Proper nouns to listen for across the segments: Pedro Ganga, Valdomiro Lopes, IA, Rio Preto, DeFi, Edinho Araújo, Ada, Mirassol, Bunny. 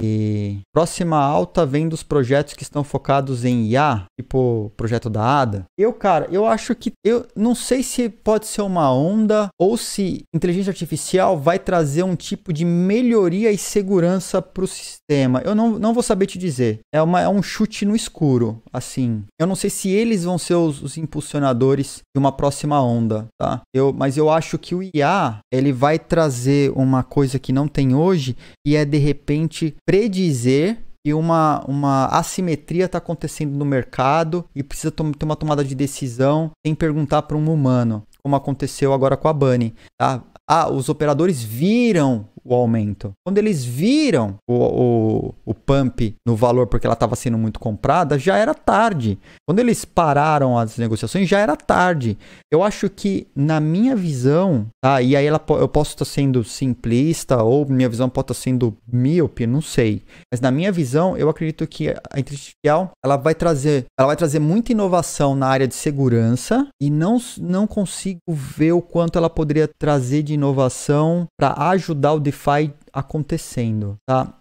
E próxima alta vem dos projetos que estão focados em IA, tipo o projeto da Ada. Eu acho que... Eu não sei se pode ser uma onda ou se inteligência artificial vai trazer um tipo de melhoria e segurança para o sistema. Eu não vou saber te dizer. É um chute no escuro, assim. Eu não sei se eles vão ser os impulsionadores de uma próxima onda, tá? Mas eu acho que o IA, ele vai trazer uma coisa que não tem hoje, e é, de repente, predizer que uma assimetria está acontecendo no mercado e precisa ter uma tomada de decisão sem perguntar para um humano, como aconteceu agora com a Bunny, tá? Ah, os operadores viram o aumento. Quando eles viram o pump no valor, porque ela estava sendo muito comprada, já era tarde. Quando eles pararam as negociações, já era tarde. Eu acho que, na minha visão, tá? E aí eu posso estar sendo simplista, ou minha visão pode estar sendo míope, não sei. Mas na minha visão, eu acredito que a inteligência artificial, ela vai trazer muita inovação na área de segurança, e não consigo ver o quanto ela poderia trazer de inovação para ajudar o DeFi acontecendo, tá?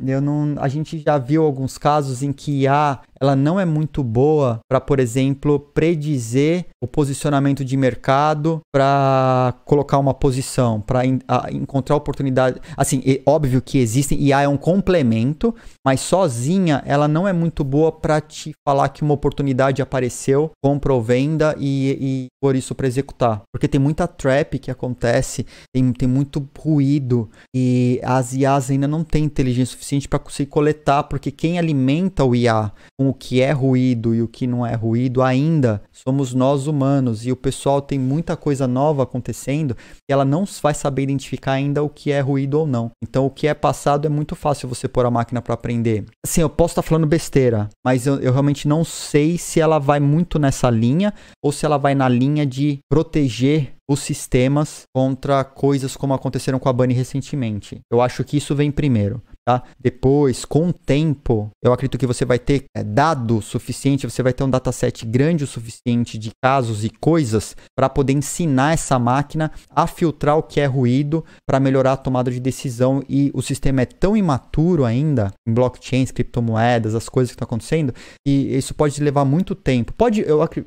A gente já viu alguns casos em que IA, ela não é muito boa para, por exemplo, predizer o posicionamento de mercado, para colocar uma posição, para encontrar oportunidade. Assim, é óbvio que existem, IA é um complemento, mas sozinha ela não é muito boa para te falar que uma oportunidade apareceu, compra ou venda, e por isso para executar. Porque tem muita trap que acontece, tem muito ruído, e as IAs ainda não têm inteligência suficiente para conseguir coletar, porque quem alimenta o IA com o que é ruído e o que não é ruído ainda somos nós humanos, e o pessoal tem muita coisa nova acontecendo e ela não vai saber identificar ainda o que é ruído ou não. Então o que é passado é muito fácil você pôr a máquina para aprender. Assim, eu posso estar falando besteira, mas eu realmente não sei se ela vai muito nessa linha ou se ela vai na linha de proteger os sistemas contra coisas como aconteceram com a Bunny recentemente. Eu acho que isso vem primeiro, tá? Depois, com o tempo, eu acredito que você vai ter dado suficiente, você vai ter um dataset grande o suficiente de casos e coisas para poder ensinar essa máquina a filtrar o que é ruído para melhorar a tomada de decisão. E o sistema é tão imaturo ainda, em blockchains, criptomoedas, as coisas que estão acontecendo, e isso pode levar muito tempo.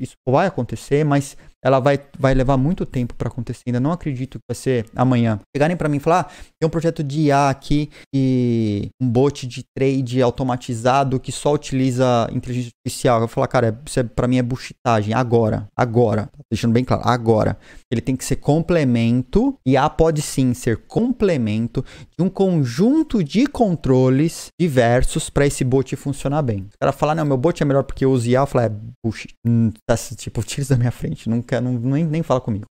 Isso vai acontecer, mas ela vai levar muito tempo para acontecer. Ainda não acredito que vai ser amanhã. Chegarem para mim e falar, tem um projeto de IA aqui, e um bot de trade automatizado que só utiliza inteligência artificial. Eu vou falar, cara, isso para mim é buchitagem. Agora. Deixando bem claro, agora. Ele tem que ser complemento. IA pode sim ser complemento de um conjunto de controles diversos para esse bot funcionar bem. O cara falar, não, meu bot é melhor porque eu uso IA. Eu falo, é bullshit. Tá, tipo, tira da minha frente, nunca. Nem fala comigo.